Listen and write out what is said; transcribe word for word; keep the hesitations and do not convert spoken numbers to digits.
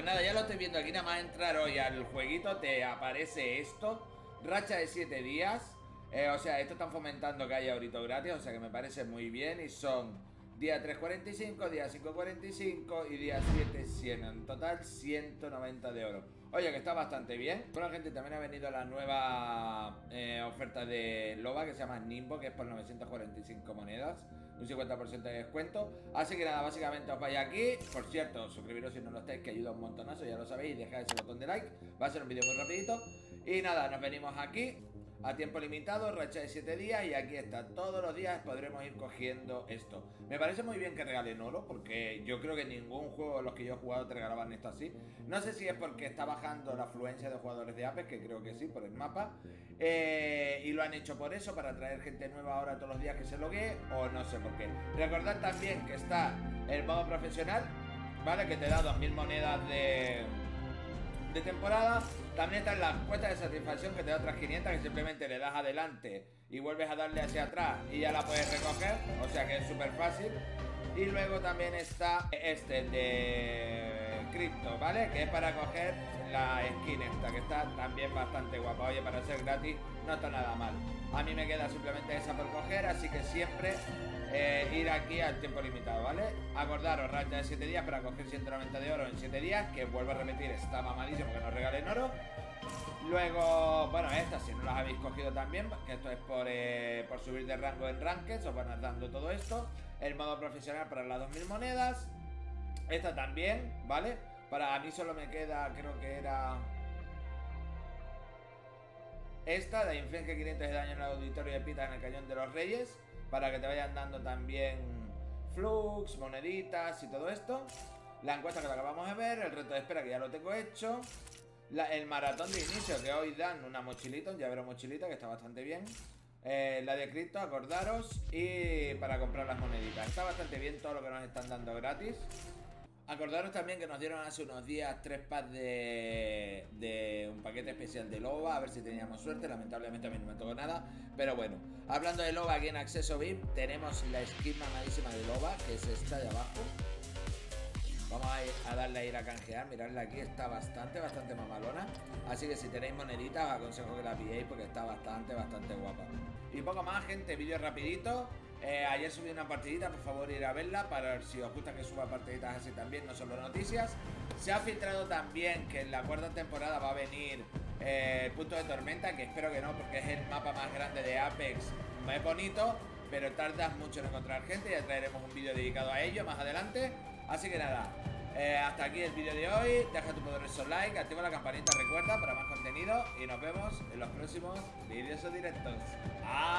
pues nada, ya lo estoy viendo aquí. Nada más entrar hoy al jueguito te aparece esto. Racha de siete días. Eh, o sea, esto están fomentando que haya ahorita gratis. O sea que me parece muy bien. Y son día tres cuarenta y cinco, día cinco cuarenta y cinco y día siete cien. En total ciento noventa de oro. Oye, que está bastante bien. Bueno, gente, también ha venido la nueva eh, oferta de Loba, que se llama Nimbo, que es por novecientas cuarenta y cinco monedas, un cincuenta por ciento de descuento. Así que nada, básicamente os vais aquí. Por cierto, suscribiros si no lo estáis, que ayuda un montonazo, ya lo sabéis. Dejad ese botón de like, va a ser un vídeo muy rapidito. Y nada, nos venimos aquí a tiempo limitado, racha de siete días. Y aquí está, todos los días podremos ir cogiendo esto. Me parece muy bien que regalen oro, porque yo creo que ningún juego de los que yo he jugado te regalaban esto así. No sé si es porque está bajando la afluencia de jugadores de Apex, que creo que sí, por el mapa, eh, y lo han hecho por eso, para traer gente nueva ahora todos los días que se loguee, o no sé por qué. Recordad también que está el modo profesional, vale, que te da dos mil monedas de... de temporada. También están las cuestas de satisfacción, que te da otras quinientas, que simplemente le das adelante y vuelves a darle hacia atrás y ya la puedes recoger, o sea que es súper fácil. Y luego también está este de Crypto, ¿vale? Que es para coger la skin esta, que está también bastante guapa. Oye, para ser gratis no está nada mal. A mí me queda simplemente esa por coger, así que siempre eh, ir aquí al tiempo limitado, ¿vale? Acordaros, racha de siete días para coger ciento noventa de oro en siete días, que vuelvo a repetir, está mamadísimo que nos regalen oro. Luego, bueno, estas si no las habéis cogido también, que esto es por, eh, por subir de rango en rankings, os van dando todo esto. El modo profesional para las dos mil monedas. Esta también, ¿vale? Para mí solo me queda, creo que era... esta, de inflige quinientos de daño en el auditorio de Pita en el Cañón de los Reyes, para que te vayan dando también flux, moneditas y todo esto. La encuesta que la acabamos de ver, el reto de espera que ya lo tengo hecho. La, el maratón de inicio, que hoy dan una mochilita, un llavero mochilita, que está bastante bien. Eh, la de Crypto, acordaros, y para comprar las moneditas. Está bastante bien todo lo que nos están dando gratis. Acordaros también que nos dieron hace unos días tres packs de, de un paquete especial de Loba, a ver si teníamos suerte. Lamentablemente a mí no me tocó nada, pero bueno. Hablando de Loba, aquí en acceso V I P tenemos la skin mamadísima de Loba, que es esta de abajo. Vamos a, ir, a darle a ir a canjear, miradla aquí, está bastante, bastante mamalona. Así que si tenéis moneditas os aconsejo que la pilléis, porque está bastante, bastante guapa. Y poco más, gente, vídeo rapidito. Eh, ayer subí una partidita, por favor ir a verla, para ver si os gusta que suba partiditas así también, no solo noticias. Se ha filtrado también que en la cuarta temporada va a venir eh, el Punto de Tormenta, que espero que no, porque es el mapa más grande de Apex, más bonito, pero tardas mucho en encontrar gente. Ya traeremos un vídeo dedicado a ello más adelante. Así que nada, eh, hasta aquí el vídeo de hoy. Deja tu poderoso like, activa la campanita, recuerda, para más contenido, y nos vemos en los próximos vídeos o directos. ¡Ah!